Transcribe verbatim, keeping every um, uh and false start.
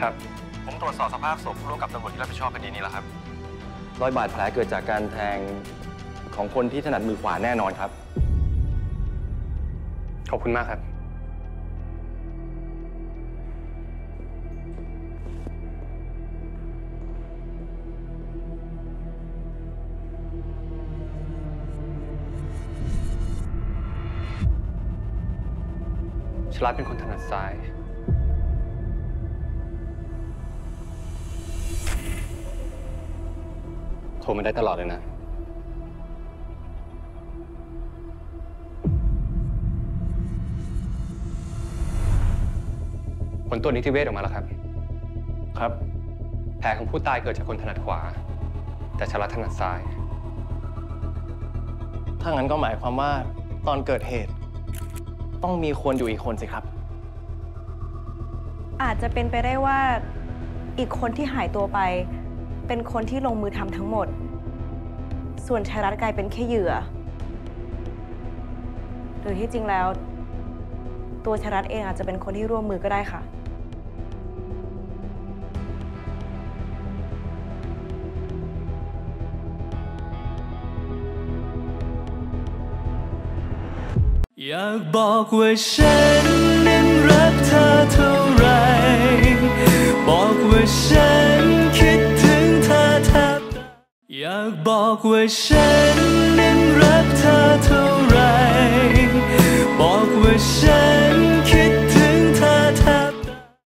ครับผมตรวจสอบสภาพศพร่วมกับตำรวจที่รับผิดชอบคดีนี้แล้วครับรอยบาดแผลเกิดจากการแทงของคนที่ถนัดมือขวาแน่นอนครับขอบคุณมากครับชลัดเป็นคนถนัดซ้ายโทรมาได้ตลอดเลยนะผลตรวจนิติเวชออกมาแล้วครับครับแผลของผู้ตายเกิดจากคนถนัดขวาแต่ชลัดถนัดซ้ายถ้างั้นก็หมายความว่าตอนเกิดเหตุต้องมีคนอยู่อีกคนสิครับอาจจะเป็นไปได้ว่าอีกคนที่หายตัวไปเป็นคนที่ลงมือทำทั้งหมดส่วนชายรัฐกลายเป็นแค่เหยื่อหรือที่จริงแล้วตัวชายรัฐเองอาจจะเป็นคนที่ร่วมมือก็ได้ค่ะอยากบอกว่าฉันนั้นรักเธอเท่าไรบอกว่าฉันคิดถึงเธอแทบอยากบอกว่าฉัน